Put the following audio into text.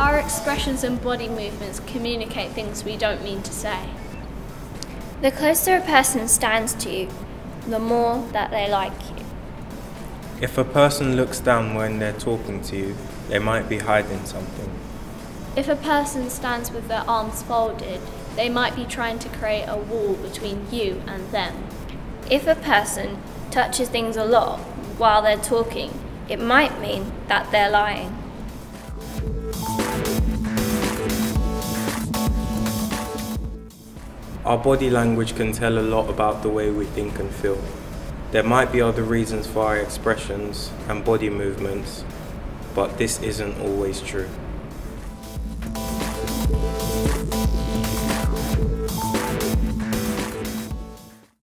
Our expressions and body movements communicate things we don't mean to say. The closer a person stands to you, the more that they like you. If a person looks down when they're talking to you, they might be hiding something. If a person stands with their arms folded, they might be trying to create a wall between you and them. If a person touches things a lot while they're talking, it might mean that they're lying. Our body language can tell a lot about the way we think and feel. There might be other reasons for our expressions and body movements, but this isn't always true.